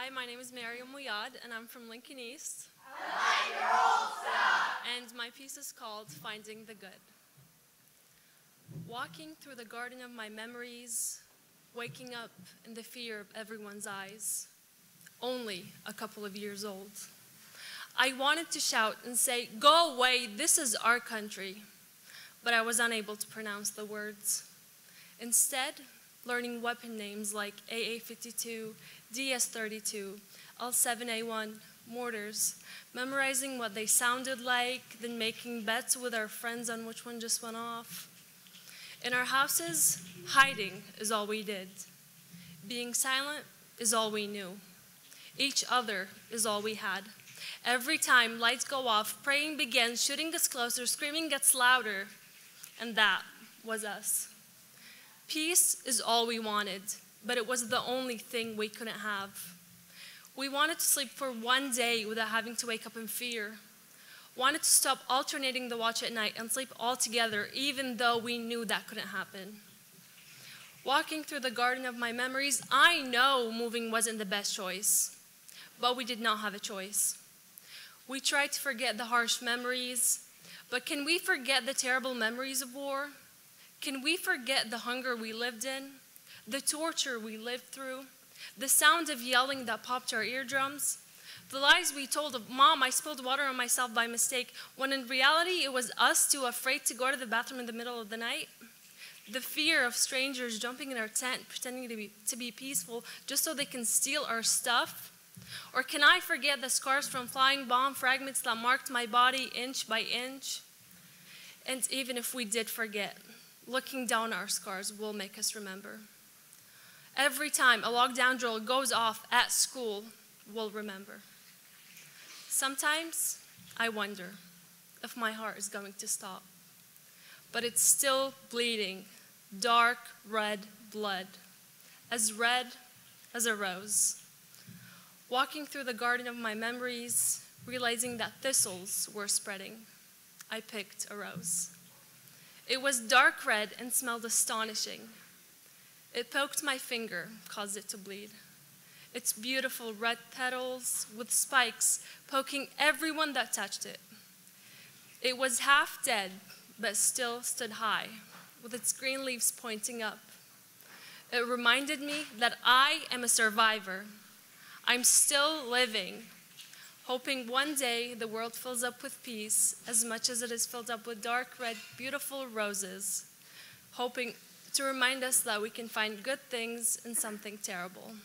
Hi, my name is Maryam Moyad, and I'm from Lincoln East. I like your old stuff. And my piece is called Finding the Good. Walking through the garden of my memories, waking up in the fear of everyone's eyes, only a couple of years old. I wanted to shout and say, "Go away, this is our country," but I was unable to pronounce the words. Instead, learning weapon names like AA-52, DS-32, L7A1, mortars, memorizing what they sounded like, then making bets with our friends on which one just went off. In our houses, hiding is all we did. Being silent is all we knew. Each other is all we had. Every time lights go off, praying begins, shooting gets closer, screaming gets louder, and that was us. Peace is all we wanted, but it was the only thing we couldn't have. We wanted to sleep for one day without having to wake up in fear. Wanted to stop alternating the watch at night and sleep all together, even though we knew that couldn't happen. Walking through the garden of my memories, I know moving wasn't the best choice, but we did not have a choice. We tried to forget the harsh memories, but can we forget the terrible memories of war? Can we forget the hunger we lived in, the torture we lived through, the sound of yelling that popped our eardrums, the lies we told of, "Mom, I spilled water on myself by mistake," when in reality it was us too afraid to go to the bathroom in the middle of the night, the fear of strangers jumping in our tent, pretending to be peaceful just so they can steal our stuff? Or can I forget the scars from flying bomb fragments that marked my body inch by inch? And even if we did forget, looking down our scars will make us remember. Every time a lockdown drill goes off at school, we'll remember. Sometimes I wonder if my heart is going to stop, but it's still bleeding, dark red blood, as red as a rose. Walking through the garden of my memories, realizing that thistles were spreading, I picked a rose. It was dark red and smelled astonishing. It poked my finger, caused it to bleed. Its beautiful red petals with spikes poking everyone that touched it. It was half dead, but still stood high, with its green leaves pointing up. It reminded me that I am a survivor. I'm still living, hoping one day the world fills up with peace as much as it is filled up with dark red, beautiful roses, hoping to remind us that we can find good things in something terrible.